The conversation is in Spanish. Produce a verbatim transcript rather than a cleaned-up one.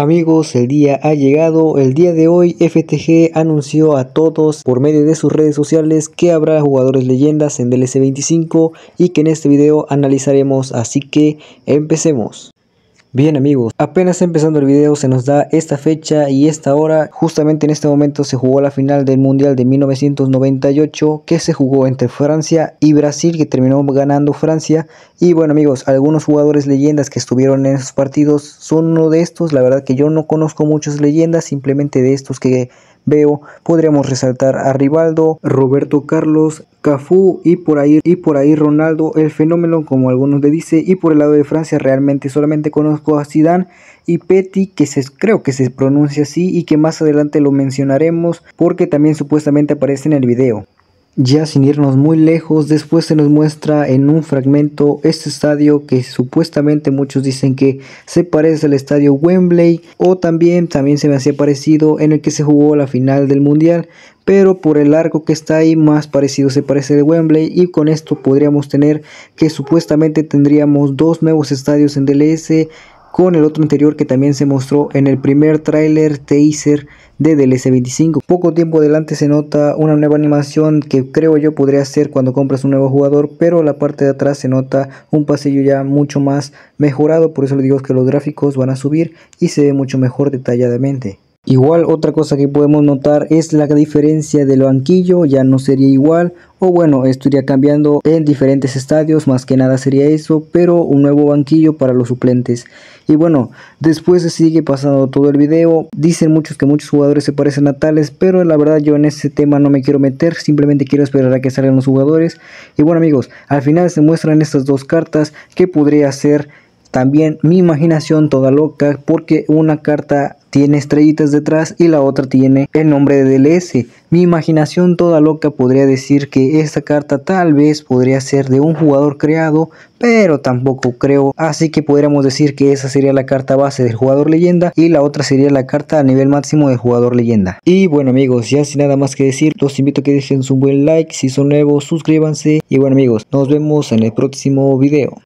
Amigos, el día ha llegado. El día de hoy F T G anunció a todos por medio de sus redes sociales que habrá jugadores leyendas en D L S veinticinco y que en este video analizaremos, así que empecemos. Bien amigos, apenas empezando el video se nos da esta fecha y esta hora. Justamente en este momento se jugó la final del mundial de mil novecientos noventa y ocho, que se jugó entre Francia y Brasil, que terminó ganando Francia. Y bueno amigos, algunos jugadores leyendas que estuvieron en esos partidos son uno de estos. La verdad que yo no conozco muchas leyendas, simplemente de estos que veo podríamos resaltar a Rivaldo, Roberto Carlos, Cafú y por ahí y por ahí Ronaldo, el fenómeno como algunos le dicen. Y por el lado de Francia realmente solamente conozco a Zidane y Petit, que se, creo que se pronuncia así y que más adelante lo mencionaremos porque también supuestamente aparece en el video. Ya sin irnos muy lejos, después se nos muestra en un fragmento este estadio que supuestamente muchos dicen que se parece al estadio Wembley, o también, también se me hacía parecido, en el que se jugó la final del mundial, pero por el arco que está ahí más parecido se parece de Wembley. Y con esto podríamos tener que supuestamente tendríamos dos nuevos estadios en D L S, con el otro anterior que también se mostró en el primer tráiler teaser de D L S veinticinco. Poco tiempo adelante se nota una nueva animación que creo yo podría ser cuando compras un nuevo jugador, pero la parte de atrás se nota un pasillo ya mucho más mejorado, por eso les digo que los gráficos van a subir y se ve mucho mejor detalladamente. Igual otra cosa que podemos notar es la diferencia del banquillo, ya no sería igual, o bueno, esto iría cambiando en diferentes estadios, más que nada sería eso, pero un nuevo banquillo para los suplentes. Y bueno, después se sigue pasando todo el video, dicen muchos que muchos jugadores se parecen a tales, pero la verdad yo en ese tema no me quiero meter, simplemente quiero esperar a que salgan los jugadores. Y bueno amigos, al final se muestran estas dos cartas que podría ser también mi imaginación toda loca, porque una carta tiene estrellitas detrás y la otra tiene el nombre de D L S. Mi imaginación toda loca podría decir que esta carta tal vez podría ser de un jugador creado, pero tampoco creo, así que podríamos decir que esa sería la carta base del jugador leyenda y la otra sería la carta a nivel máximo del jugador leyenda. Y bueno amigos, ya sin nada más que decir, los invito a que dejen un buen like, si son nuevos suscríbanse y bueno amigos, nos vemos en el próximo video.